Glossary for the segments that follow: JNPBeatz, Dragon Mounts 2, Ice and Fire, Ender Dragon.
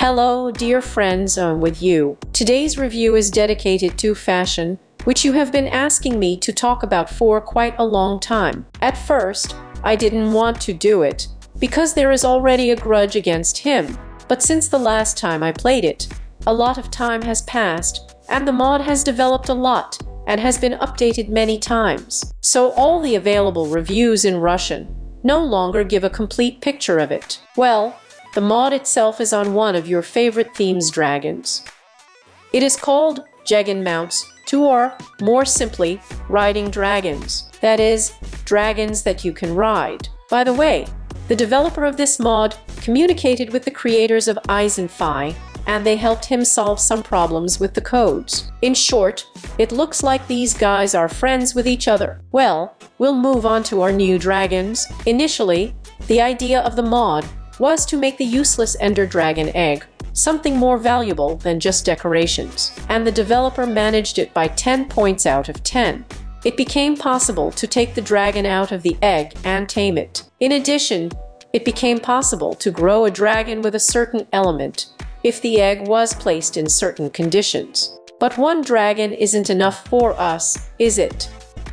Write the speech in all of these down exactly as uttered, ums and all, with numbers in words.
Hello, dear friends, I'm with you. Today's review is dedicated to fashion, which you have been asking me to talk about for quite a long time. At first, I didn't want to do it, because there is already a grudge against him. But since the last time I played it, a lot of time has passed, and the mod has developed a lot, and has been updated many times. So all the available reviews in Russian no longer give a complete picture of it. Well, the mod itself is on one of your favorite themes, dragons. It is called Dragon Mounts two, or more simply, Riding Dragons. That is, dragons that you can ride. By the way, the developer of this mod communicated with the creators of Ice and Fire, and they helped him solve some problems with the codes. In short, it looks like these guys are friends with each other. Well, we'll move on to our new dragons. Initially, the idea of the mod was to make the useless Ender Dragon egg something more valuable than just decorations, and the developer managed it by ten points out of ten. It became possible to take the dragon out of the egg and tame it. In addition, it became possible to grow a dragon with a certain element if the egg was placed in certain conditions. But one dragon isn't enough for us, is it?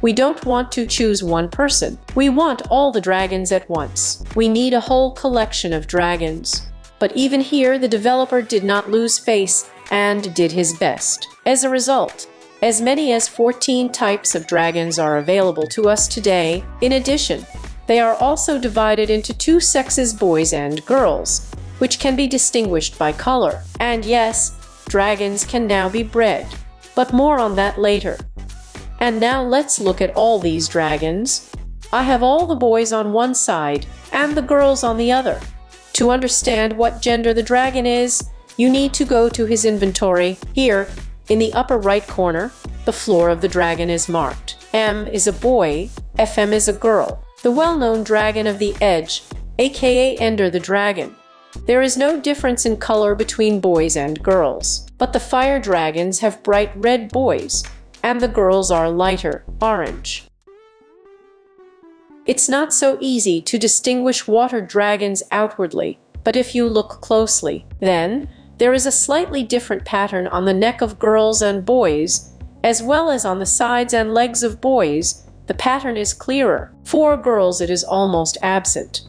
We don't want to choose one person. We want all the dragons at once. We need a whole collection of dragons. But even here, the developer did not lose face and did his best. As a result, as many as fourteen types of dragons are available to us today. In addition, they are also divided into two sexes, boys and girls, which can be distinguished by color. And yes, dragons can now be bred. But more on that later. And now let's look at all these dragons. I have all the boys on one side and the girls on the other. To understand what gender the dragon is, you need to go to his inventory. Here, in the upper right corner, the floor of the dragon is marked. M is a boy, F M is a girl. The well-known dragon of the edge, aka Ender the Dragon. There is no difference in color between boys and girls, but the fire dragons have bright red boys, and the girls are lighter orange. It's not so easy to distinguish water dragons outwardly, but if you look closely, then there is a slightly different pattern on the neck of girls and boys, as well as on the sides and legs of boys. The pattern is clearer. For girls, it is almost absent.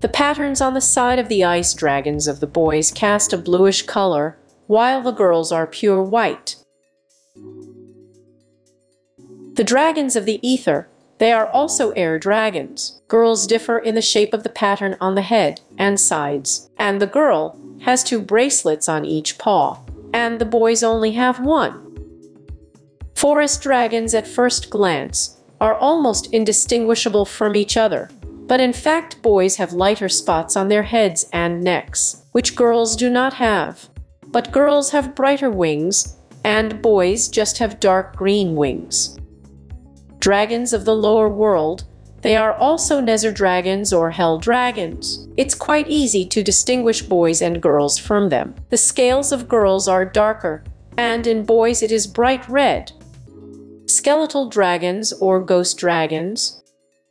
The patterns on the side of the ice dragons of the boys cast a bluish color, while the girls are pure white. The dragons of the ether, they are also air dragons. Girls differ in the shape of the pattern on the head and sides, and the girl has two bracelets on each paw, and the boys only have one. Forest dragons at first glance are almost indistinguishable from each other. But in fact, boys have lighter spots on their heads and necks, which girls do not have. But girls have brighter wings, and boys just have dark green wings. Dragons of the lower world, they are also nether dragons or hell dragons. It's quite easy to distinguish boys and girls from them. The scales of girls are darker, and in boys it is bright red. Skeletal dragons or ghost dragons,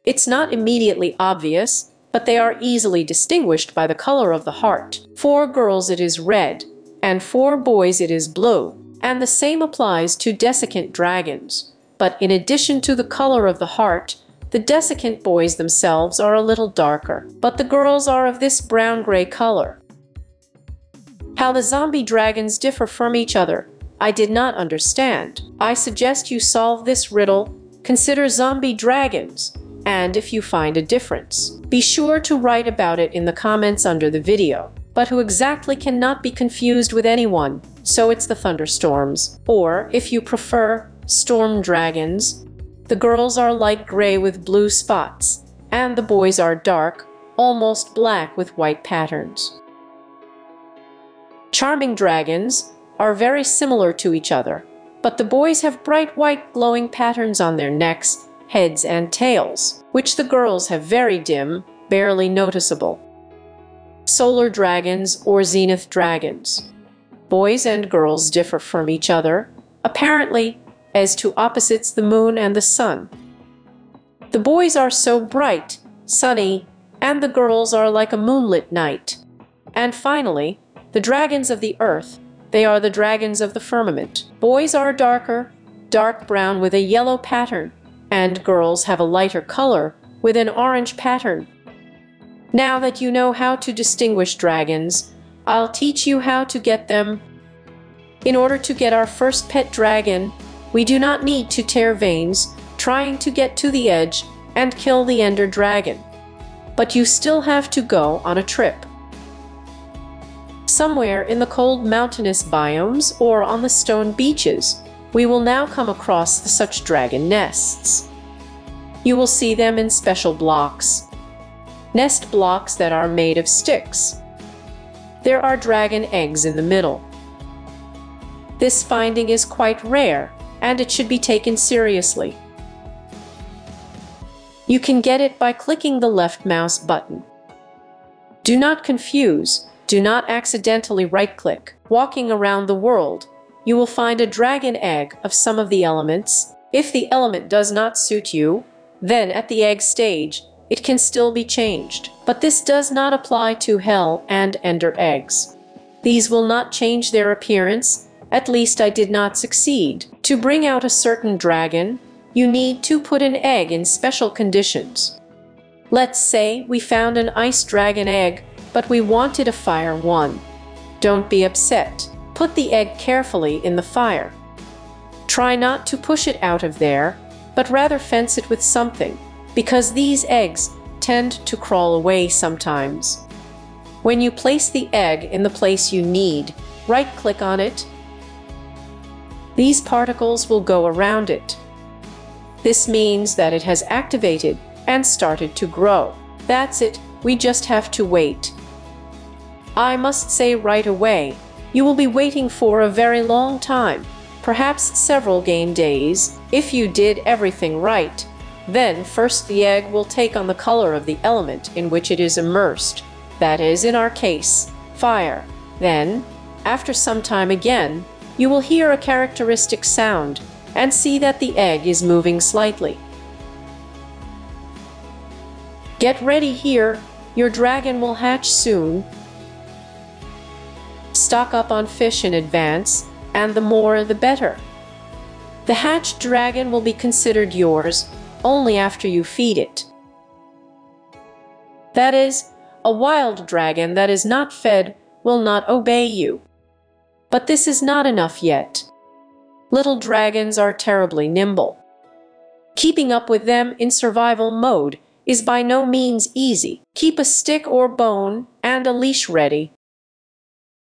it's not immediately obvious, but they are easily distinguished by the color of the heart. For girls it is red, and for boys it is blue. And the same applies to desiccant dragons. But in addition to the color of the heart, the desiccant boys themselves are a little darker, but the girls are of this brown-gray color. How the zombie dragons differ from each other, I did not understand. I suggest you solve this riddle. Consider zombie dragons, and if you find a difference, be sure to write about it in the comments under the video. But who exactly cannot be confused with anyone, so it's the thunderstorms, or if you prefer, storm dragons. The girls are light gray with blue spots, and the boys are dark, almost black with white patterns. Charming dragons are very similar to each other, but the boys have bright white glowing patterns on their necks, heads and tails, which the girls have very dim, barely noticeable. Solar dragons or zenith dragons. Boys and girls differ from each other, apparently, as two opposites, the moon and the sun. The boys are so bright, sunny, and the girls are like a moonlit night. And finally, the dragons of the earth, they are the dragons of the firmament. Boys are darker, dark brown with a yellow pattern, and girls have a lighter color with an orange pattern. Now that you know how to distinguish dragons, I'll teach you how to get them. In order to get our first pet dragon, we do not need to tear veins trying to get to the edge and kill the Ender Dragon. But you still have to go on a trip. Somewhere in the cold mountainous biomes or on the stone beaches, we will now come across the such dragon nests. You will see them in special blocks. Nest blocks that are made of sticks. There are dragon eggs in the middle. This finding is quite rare, and it should be taken seriously. You can get it by clicking the left mouse button. Do not confuse, do not accidentally right-click. Walking around the world, you will find a dragon egg of some of the elements. If the element does not suit you, then at the egg stage, it can still be changed. But this does not apply to hell and ender eggs. These will not change their appearance, at least I did not succeed. To bring out a certain dragon, you need to put an egg in special conditions. Let's say we found an ice dragon egg, but we wanted a fire one. Don't be upset. Put the egg carefully in the fire. Try not to push it out of there, but rather fence it with something, because these eggs tend to crawl away sometimes. When you place the egg in the place you need, right-click on it. These particles will go around it. This means that it has activated and started to grow. That's it, we just have to wait. I must say right away, you will be waiting for a very long time, perhaps several game days. If you did everything right, then first the egg will take on the color of the element in which it is immersed, that is, in our case, fire. Then, after some time again, you will hear a characteristic sound, and see that the egg is moving slightly. Get ready here, your dragon will hatch soon. Stock up on fish in advance, and the more the better. The hatched dragon will be considered yours only after you feed it. That is, a wild dragon that is not fed will not obey you. But this is not enough yet. Little dragons are terribly nimble. Keeping up with them in survival mode is by no means easy. Keep a stick or bone and a leash ready.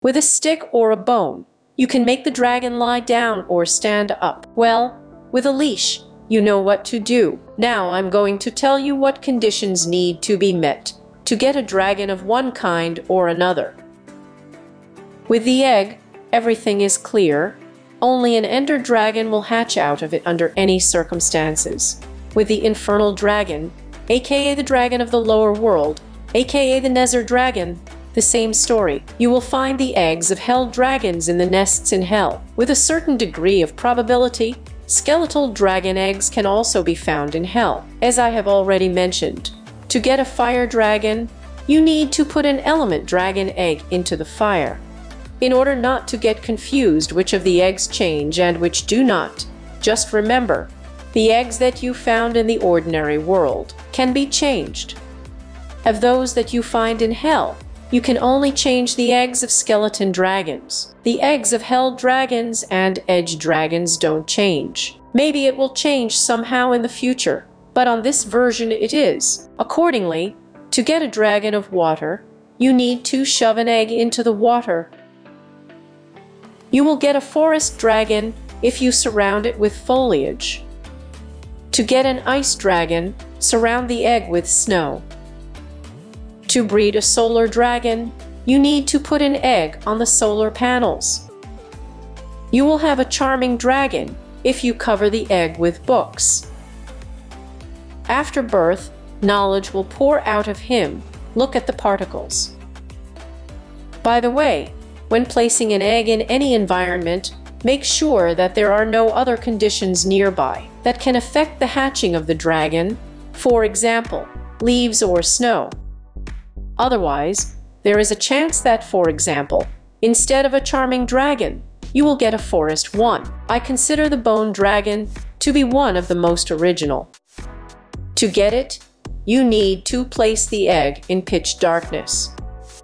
With a stick or a bone, you can make the dragon lie down or stand up. Well, with a leash, you know what to do. Now I'm going to tell you what conditions need to be met to get a dragon of one kind or another. With the egg, everything is clear. Only an Ender Dragon will hatch out of it under any circumstances. With the Infernal Dragon, aka the Dragon of the Lower World, aka the Nether Dragon, the same story. You will find the eggs of Hell Dragons in the nests in Hell. With a certain degree of probability, skeletal dragon eggs can also be found in Hell. As I have already mentioned, to get a Fire Dragon, you need to put an Element Dragon egg into the fire. In order not to get confused which of the eggs change and which do not, just remember, the eggs that you found in the ordinary world can be changed. Of those that you find in Hell, you can only change the eggs of skeleton dragons. The eggs of Hell Dragons and Edge Dragons don't change. Maybe it will change somehow in the future, but on this version it is. Accordingly, to get a dragon of water, you need to shove an egg into the water. You will get a forest dragon if you surround it with foliage. To get an ice dragon, surround the egg with snow. To breed a solar dragon, you need to put an egg on the solar panels. You will have a charming dragon if you cover the egg with books. After birth, knowledge will pour out of him. Look at the particles. By the way, when placing an egg in any environment, make sure that there are no other conditions nearby that can affect the hatching of the dragon, for example, leaves or snow. Otherwise, there is a chance that, for example, Instead of a charming dragon, you will get a forest one. I consider the bone dragon to be one of the most original. To get it, you need to place the egg in pitch darkness.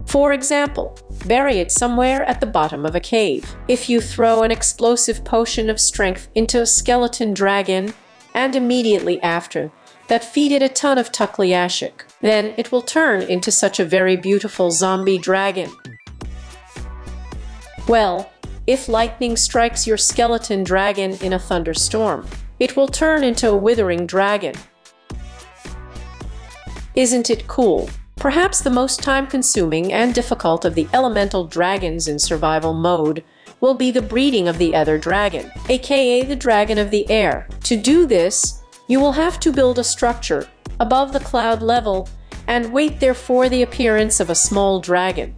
For example, bury it somewhere at the bottom of a cave. If you throw an explosive potion of strength into a skeleton dragon, and immediately after that feed it a ton of Tukliashik, then it will turn into such a very beautiful zombie dragon. Well, if lightning strikes your skeleton dragon in a thunderstorm, it will turn into a withering dragon. Isn't it cool? Perhaps the most time-consuming and difficult of the elemental dragons in survival mode will be the breeding of the Ender Dragon, aka the Dragon of the Air. To do this, you will have to build a structure above the cloud level and wait there for the appearance of a small dragon.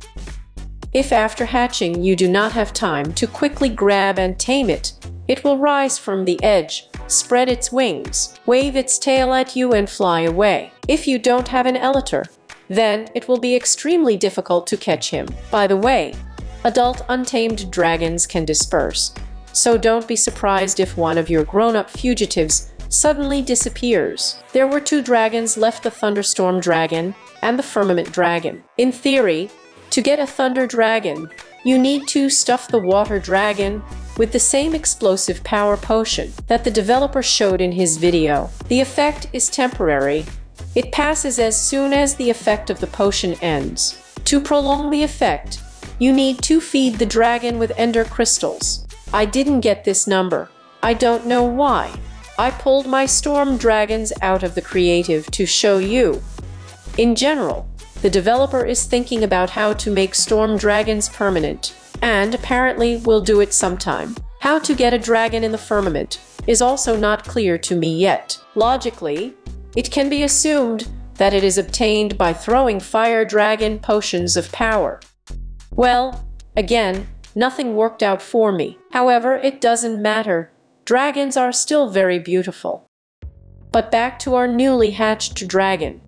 If after hatching you do not have time to quickly grab and tame it, it will rise from the edge, spread its wings, wave its tail at you and fly away. If you don't have an elator, then it will be extremely difficult to catch him. By the way, adult untamed dragons can disperse, so don't be surprised if one of your grown-up fugitives suddenly disappears. There were two dragons left, the Thunderstorm Dragon and the Firmament Dragon. In theory, to get a Thunder Dragon, you need to stuff the Water Dragon with the same explosive power potion that the developer showed in his video. The effect is temporary. It passes as soon as the effect of the potion ends. To prolong the effect, you need to feed the dragon with ender crystals. I didn't get this number. I don't know why. I pulled my storm dragons out of the creative to show you. In general, the developer is thinking about how to make storm dragons permanent, and apparently will do it sometime. How to get a dragon in the firmament is also not clear to me yet. Logically, it can be assumed that it is obtained by throwing fire dragon potions of power. Well, again, nothing worked out for me. However, it doesn't matter. Dragons are still very beautiful. But back to our newly hatched dragon.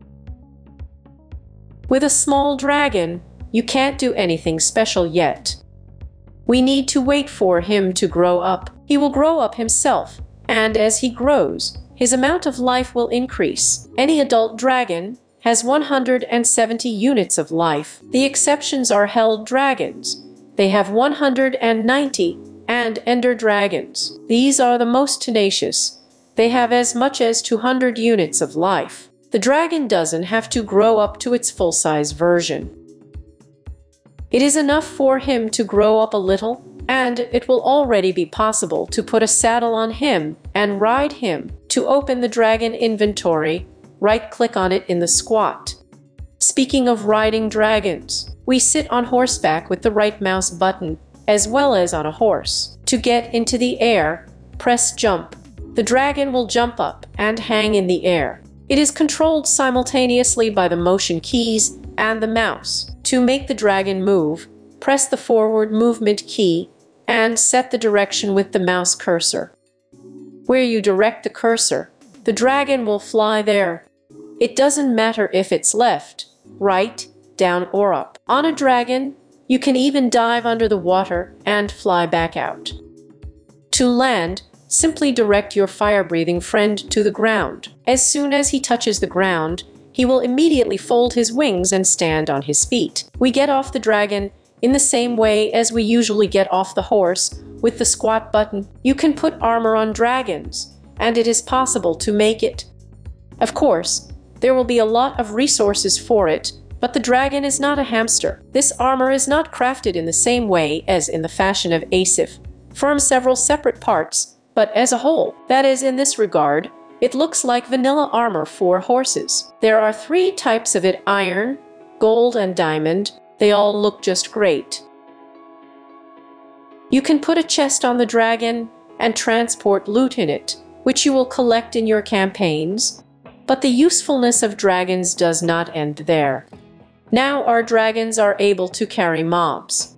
With a small dragon, you can't do anything special yet. We need to wait for him to grow up. He will grow up himself, and as he grows, his amount of life will increase. Any adult dragon has one hundred seventy units of life. The exceptions are held dragons. They have one hundred ninety, and ender dragons. These are the most tenacious. They have as much as two hundred units of life. The dragon doesn't have to grow up to its full-size version. It is enough for him to grow up a little, and it will already be possible to put a saddle on him and ride him. To open the dragon inventory, right-click on it in the squat. Speaking of riding dragons, we sit on horseback with the right mouse button, as well as on a horse. To get into the air, press jump. The dragon will jump up and hang in the air. It is controlled simultaneously by the motion keys and the mouse. To make the dragon move, press the forward movement key and set the direction with the mouse cursor. Where you direct the cursor, the dragon will fly there. It doesn't matter if it's left, right, down, or up. On a dragon, you can even dive under the water and fly back out. To land, simply direct your fire-breathing friend to the ground. As soon as he touches the ground, he will immediately fold his wings and stand on his feet. We get off the dragon in the same way as we usually get off the horse, with the squat button. You can put armor on dragons, and it is possible to make it. Of course, there will be a lot of resources for it, but the dragon is not a hamster. This armor is not crafted in the same way as in the fashion of Asif, from several separate parts, but as a whole. That is, in this regard, it looks like vanilla armor for horses. There are three types of it: iron, gold, and diamond. They all look just great. You can put a chest on the dragon and transport loot in it, which you will collect in your campaigns, but the usefulness of dragons does not end there. Now our dragons are able to carry mobs.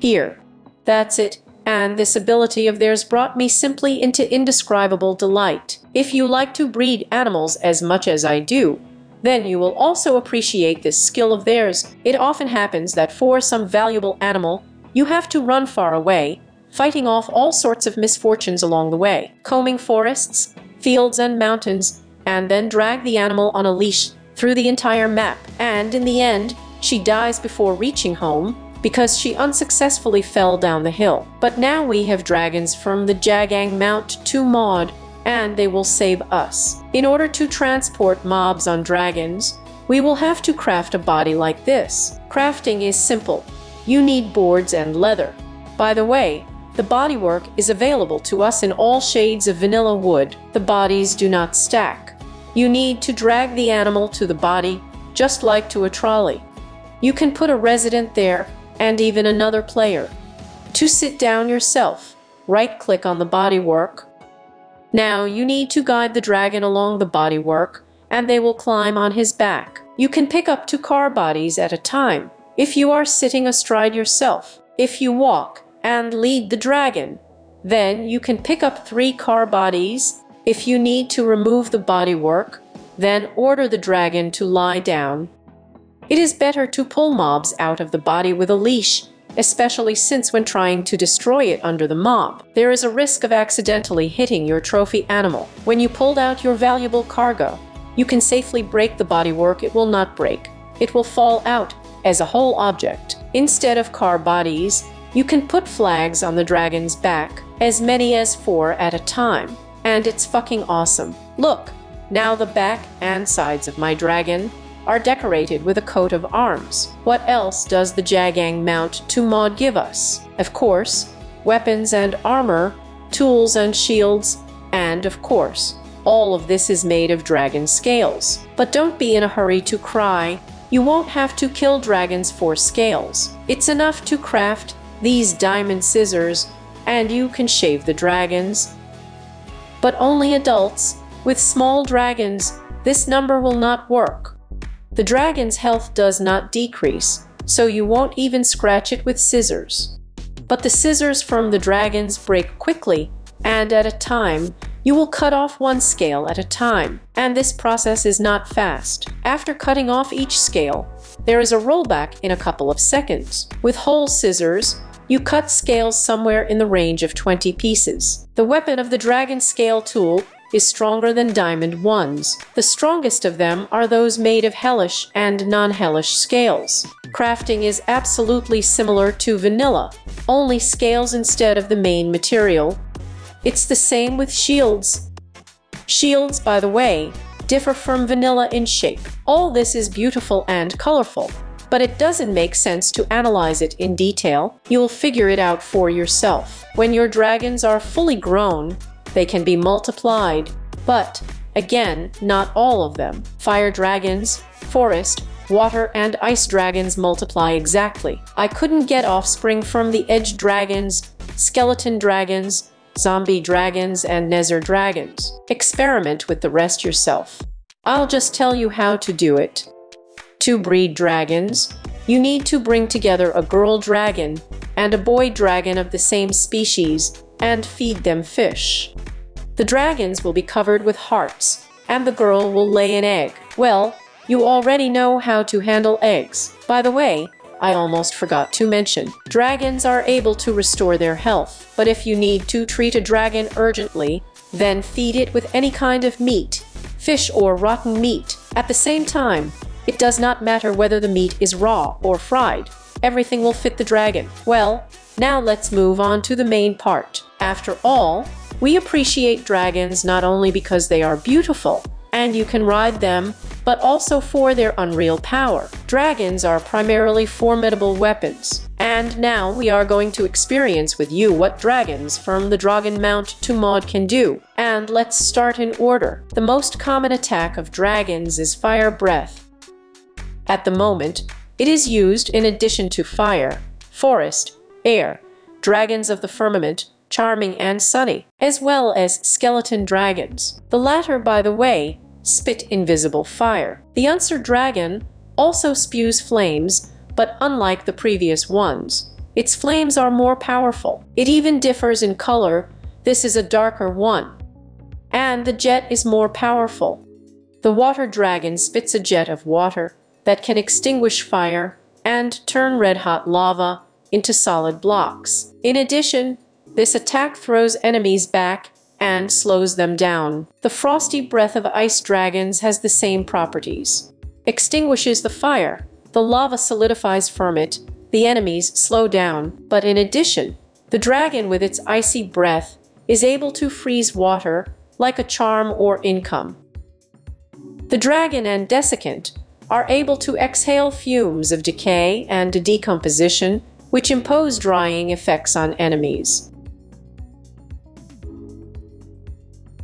Here. That's it, and this ability of theirs brought me simply into indescribable delight. If you like to breed animals as much as I do, Then you will also appreciate this skill of theirs. It often happens that for some valuable animal, you have to run far away, fighting off all sorts of misfortunes along the way, combing forests, fields and mountains, and then drag the animal on a leash through the entire map. And in the end, she dies before reaching home because she unsuccessfully fell down the hill. But now we have dragons from the Dragon Mount two mod, and they will save us. In order to transport mobs on dragons, we will have to craft a body like this. Crafting is simple. You need boards and leather. By the way, the bodywork is available to us in all shades of vanilla wood. The bodies do not stack. You need to drag the animal to the body, just like to a trolley. You can put a resident there, and even another player. To sit down yourself, right-click on the bodywork. Now you need to guide the dragon along the bodywork, and they will climb on his back. You can pick up two car bodies at a time, if you are sitting astride yourself. If you walk and lead the dragon, then you can pick up three car bodies. If you need to remove the bodywork, then order the dragon to lie down. It is better to pull mobs out of the body with a leash, especially since when trying to destroy it under the mob, there is a risk of accidentally hitting your trophy animal. When you pulled out your valuable cargo, you can safely break the bodywork. It will not break. It will fall out as a whole object. Instead of car bodies, you can put flags on the dragon's back, as many as four at a time. And it's fucking awesome. Look, now the back and sides of my dragon are decorated with a coat of arms. What else does the Dragon Mount two mod give us? Of course, weapons and armor, tools and shields, and of course, all of this is made of dragon scales. But don't be in a hurry to cry. You won't have to kill dragons for scales. It's enough to craft these diamond scissors, and you can shave the dragons. But only adults. With small dragons, this number will not work. The dragon's health does not decrease, so you won't even scratch it with scissors. But the scissors from the dragons break quickly, and at a time, you will cut off one scale at a time. And this process is not fast. After cutting off each scale, there is a rollback in a couple of seconds. With whole scissors, you cut scales somewhere in the range of twenty pieces. The weapon of the dragon scale tool is stronger than diamond ones. The strongest of them are those made of hellish and non-hellish scales. Crafting is absolutely similar to vanilla, only scales instead of the main material. It's the same with shields. Shields, by the way, differ from vanilla in shape. All this is beautiful and colorful, but it doesn't make sense to analyze it in detail. You'll figure it out for yourself. When your dragons are fully grown, they can be multiplied, but, again, not all of them. Fire dragons, forest, water and ice dragons multiply exactly. I couldn't get offspring from the edge dragons, skeleton dragons, zombie dragons, and nether dragons. Experiment with the rest yourself. I'll just tell you how to do it. To breed dragons, you need to bring together a girl dragon and a boy dragon of the same species and feed them fish. The dragons will be covered with hearts, and the girl will lay an egg. Well, you already know how to handle eggs. By the way, I almost forgot to mention, dragons are able to restore their health, but if you need to treat a dragon urgently, then feed it with any kind of meat, fish or rotten meat. At the same time, it does not matter whether the meat is raw or fried. Everything will fit the dragon. Well, now let's move on to the main part. After all, we appreciate dragons not only because they are beautiful, and you can ride them, but also for their unreal power. Dragons are primarily formidable weapons. And now we are going to experience with you what dragons from the Dragon Mount two mod can do. And let's start in order. The most common attack of dragons is fire breath. At the moment, it is used in addition to fire, forest, air, dragons of the firmament, charming and sunny, as well as skeleton dragons. The latter, by the way, spit invisible fire. The Unser dragon also spews flames, but unlike the previous ones, its flames are more powerful. It even differs in color. This is a darker one. And the jet is more powerful. The water dragon spits a jet of water that can extinguish fire and turn red-hot lava into solid blocks. In addition, this attack throws enemies back and slows them down. The frosty breath of ice dragons has the same properties. Extinguishes the fire, the lava solidifies from it, the enemies slow down. But in addition, the dragon with its icy breath is able to freeze water like a charm or income. The dragon and desiccant are able to exhale fumes of decay and decomposition, which impose drying effects on enemies.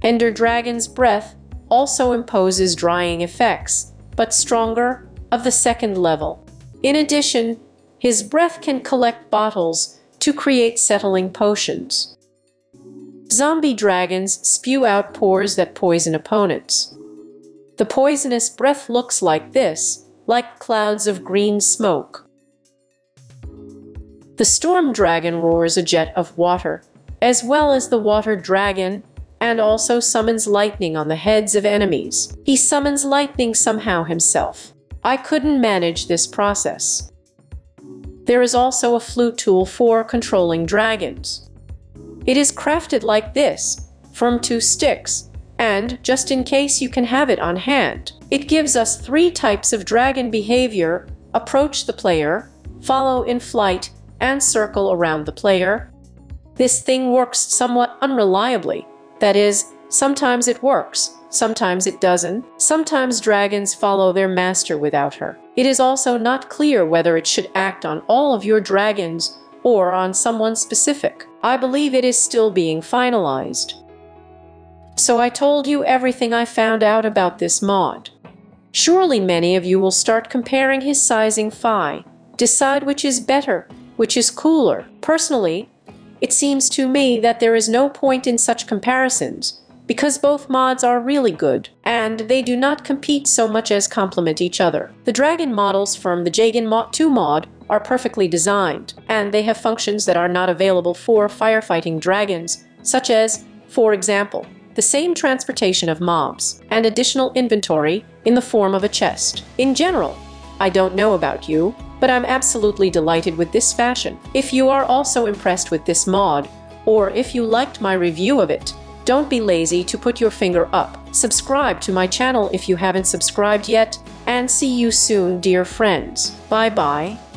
Ender Dragon's breath also imposes drying effects, but stronger, of the second level. In addition, his breath can collect bottles to create settling potions. Zombie dragons spew out pores that poison opponents. The poisonous breath looks like this, like clouds of green smoke. The storm dragon roars a jet of water, as well as the water dragon, and also summons lightning on the heads of enemies. He summons lightning somehow himself. I couldn't manage this process. There is also a flute tool for controlling dragons. It is crafted like this, from two sticks, and just in case you can have it on hand. It gives us three types of dragon behavior: approach the player, follow in flight, and circle around the player. This thing works somewhat unreliably. That is, sometimes it works, sometimes it doesn't. Sometimes dragons follow their master without her. It is also not clear whether it should act on all of your dragons or on someone specific. I believe it is still being finalized. So I told you everything I found out about this mod. Surely many of you will start comparing his sizing phi, decide which is better, which is cooler. Personally, it seems to me that there is no point in such comparisons, because both mods are really good, and they do not compete so much as complement each other. The dragon models from the Dragon Mount two mod are perfectly designed, and they have functions that are not available for firefighting dragons, such as, for example, the same transportation of mobs, and additional inventory in the form of a chest. In general, I don't know about you, but I'm absolutely delighted with this fashion. If you are also impressed with this mod, or if you liked my review of it, don't be lazy to put your finger up. Subscribe to my channel if you haven't subscribed yet, and see you soon, dear friends. Bye-bye.